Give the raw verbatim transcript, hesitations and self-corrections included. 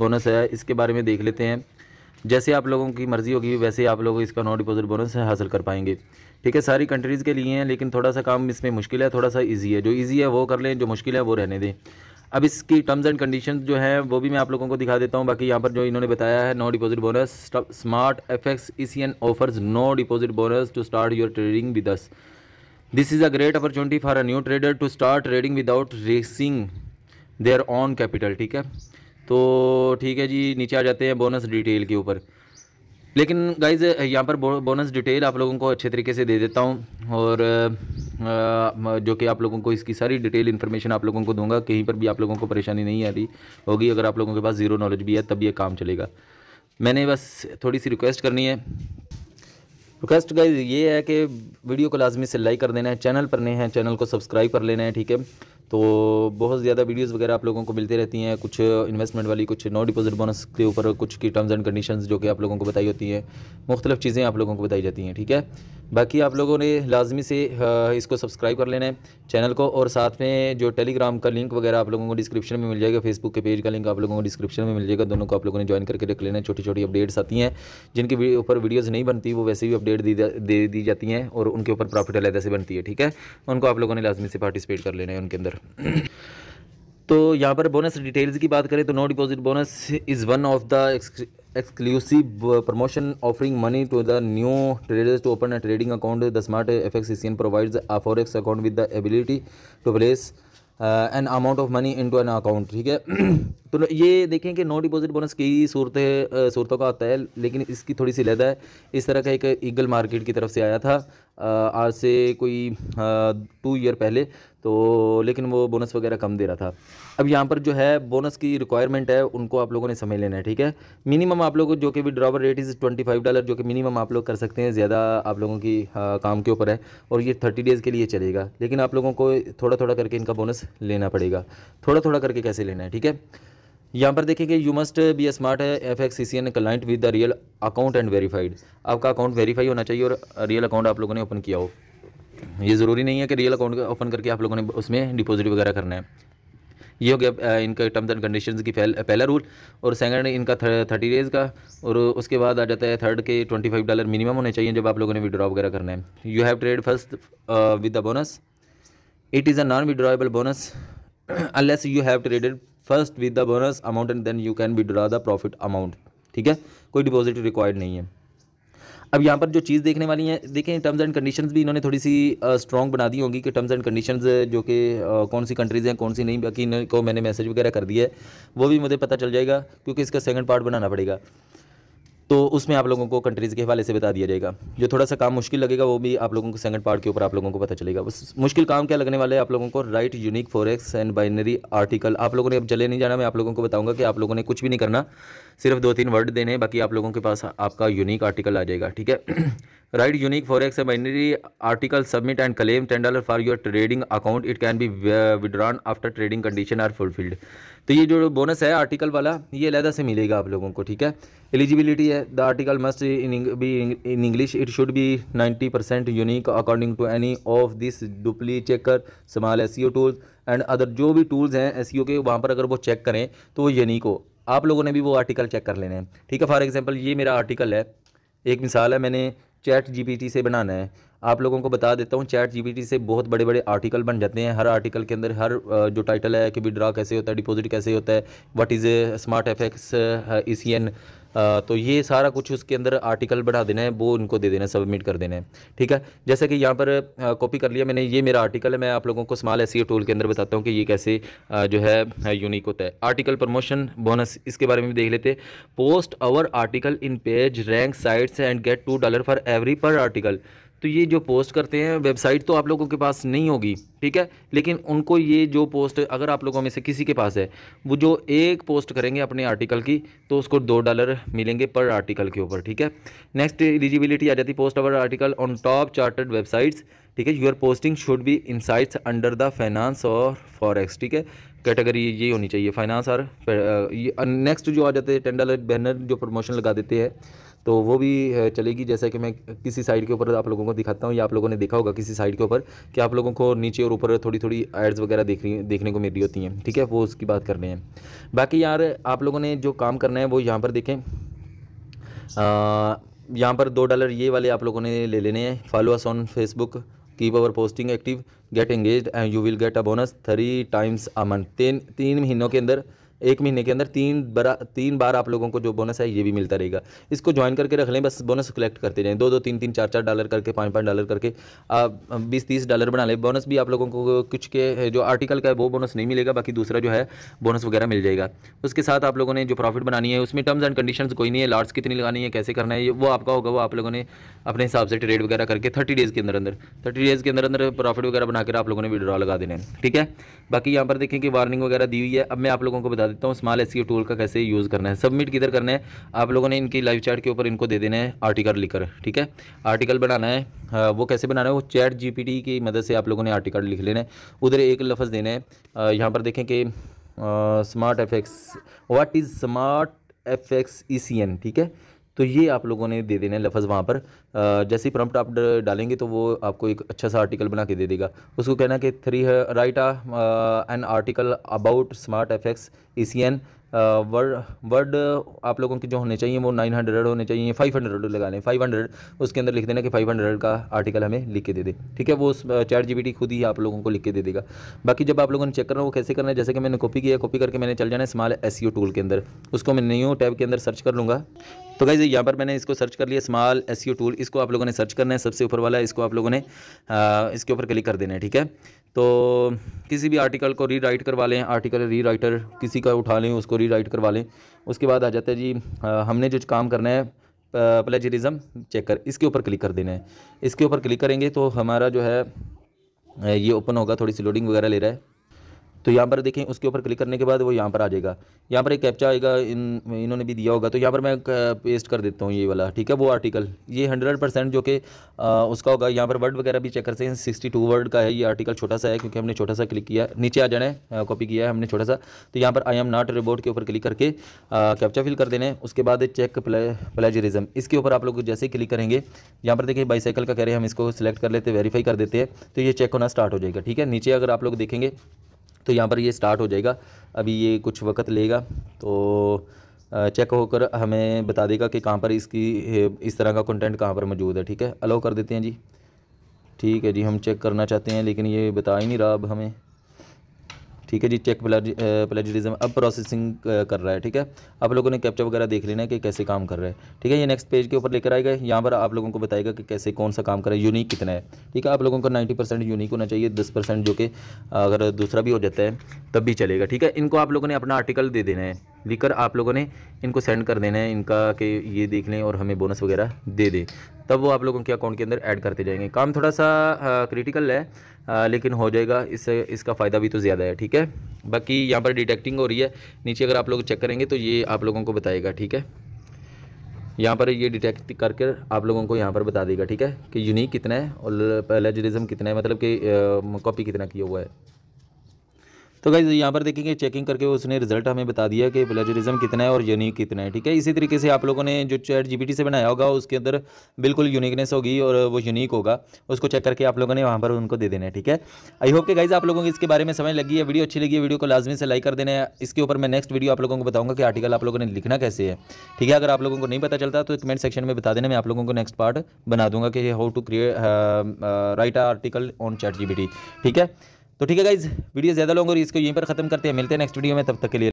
Bonus है इसके बारे में देख लेते हैं। जैसे आप लोगों की मर्ज़ी होगी वैसे आप लोग इसका नॉन डिपॉजिट बोनस हासिल कर पाएंगे। ठीक है, सारी कंट्रीज़ के लिए हैं, लेकिन थोड़ा सा काम इसमें मुश्किल है, थोड़ा सा इजी है। जो इजी है वो कर लें, जो मुश्किल है वो रहने दें। अब इसकी टर्म्स एंड कंडीशंस जो हैं वो भी मैं आप लोगों को दिखा देता हूं। बाकी यहां पर जो इन्होंने बताया है, no deposit bonus smart FX ECN offers no deposit bonus to start your trading with us. This is a great opportunity for a new trader to start trading without risking their own capital. ठीक है, तो ठीक है जी, नीचे आ जाते हैं bonus detail के ऊपर। लेकिन गाइज यहाँ पर बोनस डिटेल आप लोगों को अच्छे तरीके से दे देता हूँ, और जो कि आप लोगों को इसकी सारी डिटेल इन्फॉर्मेशन आप लोगों को दूंगा। कहीं पर भी आप लोगों को परेशानी नहीं आ रही होगी। अगर आप लोगों के पास ज़ीरो नॉलेज भी है तब ये काम चलेगा। मैंने बस थोड़ी सी रिक्वेस्ट करनी है। रिक्वेस्ट गाइज ये है कि वीडियो को लाजमी से लाइक कर देना है, चैनल पर नए हैं चैनल को सब्सक्राइब कर लेना है। ठीक है, तो बहुत ज़्यादा वीडियोस वगैरह आप लोगों को मिलते रहती हैं, कुछ इन्वेस्टमेंट वाली, कुछ नो डिपॉजिट बोनस के ऊपर, कुछ की टर्म्स एंड कंडीशंस जो कि आप लोगों को बताई होती हैं, मुख्तलिफ चीज़ें आप लोगों को बताई जाती हैं। ठीक है, बाकी आप लोगों ने लाजमी से इसको सब्सक्राइब कर लेना है चैनल को, और साथ में जो टेलीग्राम का लिंक वगैरह आप लोगों को डिस्क्रिप्शन में मिल जाएगा, फेसबुक के पेज का लिंक आप लोगों को डिस्क्रिप्शन में मिल जाएगा। दोनों को आप लोगों ने ज्वाइन करके रख लेना है। छोटी छोटी अपडेट्स आती हैं, जिनके ऊपर वीडियोज़ नहीं बनती वो वैसे भी अपडेट दे दी जाती हैं, और उनके ऊपर प्रॉफिट अलहदा से बनती है। ठीक है, उनको आप लोगों ने लाजमी से पार्टिसिपेट कर लेना है उनके अंदर। तो यहाँ पर बोनस डिटेल्स की बात करें तो no deposit bonus is one of the exclusive promotion offering money to the new traders to open a trading account. The smart FX ECN provides a forex account with the ability to place an amount of money into an account. ठीक है, तो ये देखें कि no deposit bonus कई सूरतें सूरतों का आता है, लेकिन इसकी थोड़ी सी अलहदा है। इस तरह का एक ईगल मार्केट की तरफ से आया था आज से कोई टू ईयर पहले, तो लेकिन वो बोनस वगैरह कम दे रहा था। अब यहाँ पर जो है बोनस की रिक्वायरमेंट है उनको आप लोगों ने समझ लेना है। ठीक है, मिनिमम आप लोगों को जो कि withdrawal rate is twenty five dollar, जो कि मिनिमम आप लोग कर सकते हैं। ज़्यादा आप लोगों की आ, काम के ऊपर है, और ये थर्टी डेज़ के लिए चलेगा। लेकिन आप लोगों को थोड़ा थोड़ा करके इनका बोनस लेना पड़ेगा। थोड़ा थोड़ा करके कैसे लेना है, ठीक है। यहाँ पर देखेंगे you must be a smart F X E C N client with the real account and verified. आपका अकाउंट वेरीफाई होना चाहिए और रियल अकाउंट आप लोगों ने ओपन किया हो। ये ज़रूरी नहीं है कि रियल अकाउंट ओपन करके आप लोगों ने उसमें डिपॉजिट वगैरह करना है। ये हो गया इनका टर्म्स एंड कंडीशंस की पहला रूल, और सेकंड इनका थर्टी डेज़ का, और उसके बाद आ जाता है थर्ड के ट्वेंटी फाइव डॉलर मिनिमम होने चाहिए जब आप लोगों ने विड्रॉ वगैरह करना है। You have trade first with the bonus, it is a non withdrawable bonus unless you have traded first with the bonus amount and then you can withdraw the profit amount. ठीक है, कोई deposit required नहीं है। अब यहाँ पर जो चीज़ देखने वाली है, देखें टर्म्स एंड कंडीशंस भी इन्होंने थोड़ी सी स्ट्रॉन्ग बना दी होंगी कि टर्म्स एंड कंडीशंस जो कि कौन सी कंट्रीज़ हैं कौन सी नहीं। बाकी इनको मैंने मैसेज वगैरह कर दिया है, वो भी मुझे पता चल जाएगा क्योंकि इसका सेकंड पार्ट बनाना पड़ेगा, तो उसमें आप लोगों को कंट्रीज़ के हवाले से बता दिया जाएगा। जो थोड़ा सा काम मुश्किल लगेगा वो भी आप लोगों को सेकंड पार्ट के ऊपर आप लोगों को पता चलेगा। बस मुश्किल काम क्या लगने वाला है आप लोगों को, write unique forex and binary article. आप लोगों ने अब जले नहीं जाना, मैं आप लोगों को बताऊंगा कि आप लोगों ने कुछ भी नहीं करना, सिर्फ दो तीन वर्ड देने, बाकी आप लोगों के पास आपका यूनिक आर्टिकल आ जाएगा। ठीक है, write unique forex and binary article, submit and claim ten dollar for your trading account, it can be withdrawn after trading condition are fulfilled. तो ये जो बोनस है आर्टिकल वाला, ये अलहदा से मिलेगा आप लोगों को। ठीक है, एलिजिबिलिटी है, the article must be in English, it should be ninety percent unique according to any of this dupli checker small SEO tools and other. जो भी टूल्स हैं एसईओ के, वहाँ पर अगर वो चेक करें तो वो यूनिक हो। आप लोगों ने भी वो आर्टिकल चेक कर लेने हैं। ठीक है, फॉर एग्जांपल ये मेरा आर्टिकल है, एक मिसाल है, मैंने चैट जीपीटी से बनाना है। आप लोगों को बता देता हूँ, चैट जीपीटी से बहुत बड़े बड़े आर्टिकल बन जाते हैं। हर आर्टिकल के अंदर हर जो टाइटल है कि विड्रॉ कैसे होता है, डिपॉजिट कैसे होता है, what is smart FX ECN, तो ये सारा कुछ उसके अंदर आर्टिकल बढ़ा देना है, वो उनको दे देना है, सबमिट कर देना है। ठीक है, जैसे कि यहाँ पर कॉपी कर लिया मैंने, ये मेरा आर्टिकल है। मैं आप लोगों को स्मॉल एसईओ टूल के अंदर बताता हूँ कि ये कैसे आ, जो है यूनिक होता है। आर्टिकल प्रमोशन बोनस इसके बारे में भी देख लेते। Post our article in page rank sites and get two dollar for every per article. तो ये जो पोस्ट करते हैं, वेबसाइट तो आप लोगों के पास नहीं होगी, ठीक है, लेकिन उनको ये जो पोस्ट, अगर आप लोगों में से किसी के पास है, वो जो एक पोस्ट करेंगे अपने आर्टिकल की, तो उसको दो डॉलर मिलेंगे पर आर्टिकल के ऊपर। ठीक है, नेक्स्ट एलिजिबिलिटी आ जाती है, post our article on top chartered websites. ठीक है, your posting should be insights under the finance और फॉरेक्स। ठीक है, कैटेगरी ये होनी चाहिए फाइनेंस और। नेक्स्ट जो आ जाते हैं टेन डॉलर बैनर जो प्रमोशन लगा देते हैं, तो वो भी चलेगी। जैसा कि मैं किसी साइड के ऊपर आप लोगों को दिखाता हूँ, या आप लोगों ने देखा होगा किसी साइड के ऊपर कि आप लोगों को नीचे और ऊपर थोड़ी थोड़ी एड्स वगैरह देख रही देखने को मिल रही होती हैं। ठीक है, वो उसकी बात कर रहे हैं। बाकी यार आप लोगों ने जो काम करना है वो यहाँ पर देखें, यहाँ पर दो डॉलर ये वाले आप लोगों ने ले लेने हैं। Follow us on Facebook, keep our posting active, get engage and you will get a bonus three times a month. तीन तीन महीनों के अंदर, एक महीने के अंदर तीन बार तीन बार आप लोगों को जो बोनस है ये भी मिलता रहेगा। इसको ज्वाइन करके रख लें, बस बोनस कलेक्ट करते जाएं, दो दो तीन तीन चार चार डॉलर करके, पाँच पाँच डॉलर करके आप बीस तीस डॉलर बना लें। बोनस भी आप लोगों को कुछ के जो आर्टिकल का है वो बोनस नहीं मिलेगा, बाकी दूसरा जो है बोनस वगैरह मिल जाएगा। उसके साथ आप लोगों ने जो प्रॉफिट बनानी है उसमें टर्म्स एंड कंडीशंस कोई नहीं है, लॉट्स कितनी लगानी है, कैसे करना है वो आपका होगा। वो आप लोगों ने अपने हिसाब से ट्रेड वगैरह करके थर्टी डेज़ के अंदर अंदर थर्टी डेज़ के अंदर अंदर प्रॉफिट वगैरह बनाकर आप लोगों ने विड्रॉ लगा देने हैं। ठीक है, बाकी यहाँ पर देखें कि वार्निंग वगैरह दी हुई है। अब मैं आप लोगों को देता हूं स्मॉल एसईओ टूल का कैसे यूज करना है, सबमिट किधर करना है। आप लोगों ने इनकी लाइव चैट के ऊपर इनको दे देना है आर्टिकल लिखकर। ठीक है, आर्टिकल बनाना है, वो कैसे बनाना है वो चैट जीपीटी की मदद से आप लोगों ने आर्टिकल लिख लेना है। उधर एक लफ्ज़ देना है, यहाँ पर देखें कि smart FX, what is smart FX ECN. ठीक है, तो ये आप लोगों ने दे देना है लफ्ज़ वहाँ पर। जैसे ही प्रॉम्प्ट आप डालेंगे तो वो आपको एक अच्छा सा आर्टिकल बना के दे देगा। उसको कहना कि three write an article about smart FX ECN. Word word आप लोगों के जो होने चाहिए वो नाइन हंड्रेड होने चाहिए, फाइव हंड्रेड लगा लें, फाइव हंड्रेड उसके अंदर लिख देना कि फाइव हंड्रेड का आर्टिकल हमें लिख के दे दे। ठीक है, वो चैट जीपीटी खुद ही आप लोगों को लिख के दे देगा। बाकी जब आप लोगों ने चेक करना वो कैसे करना है, जैसे कि मैंने कॉपी किया, कॉपी करके मैंने चल जाना है स्मॉल एसईओ टूल के अंदर। उसको मैं न्यू टैब के अंदर सर्च कर लूँगा। तो गाइस यहाँ पर मैंने इसको सर्च कर लिया, स्मॉल एसईओ टूल। इसको आप लोगों ने सर्च करना है, सबसे ऊपर वाला इसको आप लोगों ने आ, इसके ऊपर क्लिक कर देना है। ठीक है, तो किसी भी आर्टिकल को री राइट करवा लें, आर्टिकल री राइटर किसी का उठा लें, उसको री राइट करवा लें। उसके बाद आ जाता है जी आ, हमने जो काम करना है प्लेजरिज्म चेक कर, इसके ऊपर क्लिक कर देना है। इसके ऊपर क्लिक करेंगे तो हमारा जो है ये ओपन होगा, थोड़ी सी लोडिंग वगैरह ले रहा है। तो यहाँ पर देखें, उसके ऊपर क्लिक करने के बाद वो यहाँ पर आ जाएगा। यहाँ पर एक कैप्चा आएगा, इन इन्होंने भी दिया होगा, तो यहाँ पर मैं पेस्ट कर देता हूँ ये वाला। ठीक है, वो आर्टिकल ये हंड्रेड परसेंट जो कि उसका होगा। यहाँ पर वर्ड वगैरह भी चेक करते हैं, सिक्सटी टू वर्ड का है ये आर्टिकल, छोटा सा है क्योंकि हमने छोटा सा क्लिक किया। नीचे आ जाना है, कॉपी किया है हमने छोटा सा। तो यहाँ पर आई एम नॉट रोबोट के ऊपर क्लिक करके कैप्चा फिल कर देने। उसके बाद चेक प्लेजरिज्म, इसके ऊपर आप लोग जैसे क्लिक करेंगे, यहाँ पर देखिए बाईसाइकिल का कह रहे हैं, हम इसको सिलेक्ट कर लेते हैं, वेरीफाई कर देते हैं, तो ये चेक होना स्टार्ट हो जाएगा। ठीक है, नीचे अगर आप लोग देखेंगे तो यहाँ पर ये स्टार्ट हो जाएगा। अभी ये कुछ वक्त लेगा, तो चेक होकर हमें बता देगा कि कहाँ पर इसकी इस तरह का कंटेंट कहाँ पर मौजूद है। ठीक है, अलाउ कर देते हैं जी। ठीक है जी, हम चेक करना चाहते हैं लेकिन ये बता ही नहीं रहा अब हमें। ठीक है जी, चेक प्लेजरिज्म अब प्रोसेसिंग कर रहा है। ठीक है, आप लोगों ने कैप्चा वगैरह देख लेना है कि कैसे काम कर रहा है। ठीक है, ये नेक्स्ट पेज के ऊपर लेकर आएगा। यहाँ पर आप लोगों को बताएगा कि कैसे कौन सा काम कर रहा है, यूनिक कितना है। ठीक है, आप लोगों को नाइन्टी परसेंट यूनिक होना चाहिए, दस परसेंट जो कि अगर दूसरा भी हो जाता है तब भी चलेगा। ठीक है, इनको आप लोगों ने अपना आर्टिकल दे देना है, लिखकर आप लोगों ने इनको सेंड कर देना है इनका कि ये देख लें और हमें बोनस वगैरह दे दे, तब वो आप लोगों के अकाउंट के अंदर ऐड करते जाएंगे। काम थोड़ा सा क्रिटिकल है आ, लेकिन हो जाएगा, इससे इसका फ़ायदा भी तो ज़्यादा है। ठीक है, बाकी यहाँ पर डिटेक्टिंग हो रही है, नीचे अगर आप लोग चेक करेंगे तो ये आप लोगों को बताएगा। ठीक है, यहाँ पर ये डिटेक्ट करके आप लोगों को यहाँ पर बता देगा। ठीक है, कि यूनिक कितना है और प्लेजरिज्म कितना है, मतलब कि कॉपी कितना किया हुआ है। तो गाइस यहाँ पर देखेंगे, चेकिंग करके उसने रिजल्ट हमें बता दिया कि प्लेजरिज्म कितना है और यूनिक कितना है। ठीक है, इसी तरीके से आप लोगों ने जो चैट जीपीटी से बनाया होगा उसके अंदर बिल्कुल यूनिकनेस होगी और वो यूनिक होगा, उसको चेक करके आप लोगों ने वहाँ पर उनको दे देना है। ठीक है, आई होप कि गाइस आप लोगों को इसके बारे में समझ लगी है। वीडियो अच्छी लगी है, वीडियो को लाजमी से लाइक कर देना है। इसके ऊपर मैं नेक्स्ट वीडियो आप लोगों को बताऊँगा कि आर्टिकल आप लोगों ने लिखना कैसे है। ठीक है, अगर आप लोगों को नहीं पता चलता तो कमेंट सेक्शन में बता देना, मैं आप लोगों को नेक्स्ट पार्ट बना दूंगा कि how to create write article on chat GPT. ठीक है, तो ठीक है गाइज, वीडियो ज़्यादा लॉन्ग हो रही है, इसको यहीं पर खत्म करते हैं। मिलते हैं नेक्स्ट वीडियो में, तब तक के लिए।